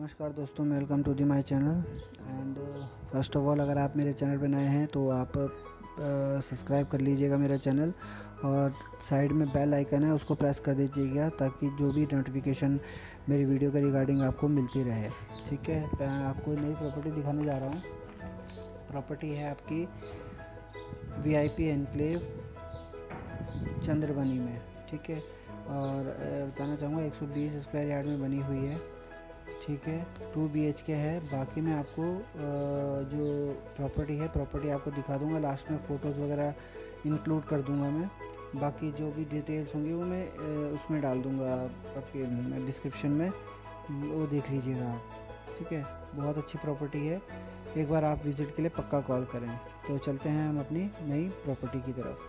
नमस्कार दोस्तों, welcome to the my channel. And first of all, अगर आप मेरे चैनल पर नए हैं तो आप सब्सक्राइब कर लीजिएगा मेरा चैनल, और साइड में बेल आइकन है उसको प्रेस कर दीजिएगा ताकि जो भी नोटिफिकेशन मेरी वीडियो के रिगार्डिंग आपको मिलती रहे। ठीक है, मैं आपको नई प्रॉपर्टी दिखाने जा रहा हूँ। प्रॉपर्टी है आपकी VIP एनक्लेव चंद्रबनी में, ठीक है। और बताना चाहूँगा 120 स्क्वायर यार्ड में बनी हुई है, ठीक है। 2 BHK है। बाकी मैं आपको जो प्रॉपर्टी आपको दिखा दूंगा, लास्ट में फ़ोटोज़ वगैरह इंक्लूड कर दूंगा मैं। बाकी जो भी डिटेल्स होंगी वो मैं उसमें डाल दूंगा आपके डिस्क्रिप्शन में, वो देख लीजिएगा आप, ठीक है। बहुत अच्छी प्रॉपर्टी है, एक बार आप विज़िट के लिए पक्का कॉल करें। तो चलते हैं हम अपनी नई प्रॉपर्टी की तरफ।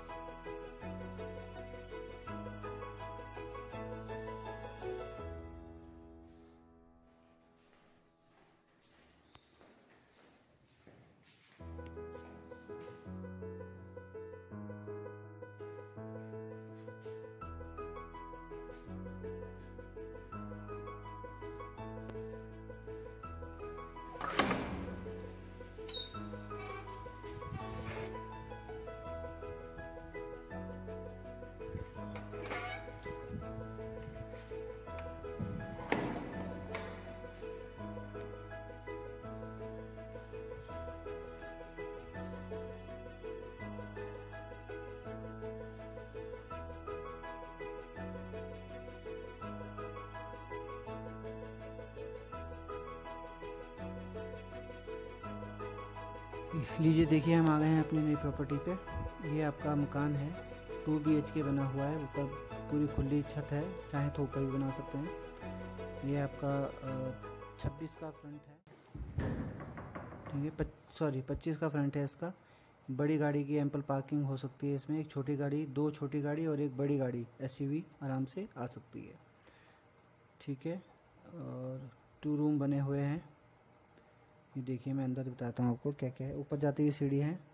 लीजिए, देखिए हम आ गए हैं अपनी नई प्रॉपर्टी पे। ये आपका मकान है, 2 BHK बना हुआ है। ऊपर पूरी खुली छत है, चाहे तो ऊपर भी बना सकते हैं। ये आपका 26 का फ्रंट है, ठीक है। 25 का फ्रंट है इसका। बड़ी गाड़ी की एम्पल पार्किंग हो सकती है इसमें। एक छोटी गाड़ी, 2 छोटी गाड़ी और 1 बड़ी गाड़ी SUV आराम से आ सकती है, ठीक है। और 2 रूम बने हुए हैं। देखिए, मैं अंदर बताता हूँ आपको क्या क्या है। ऊपर जाती हुई सीढ़ी है,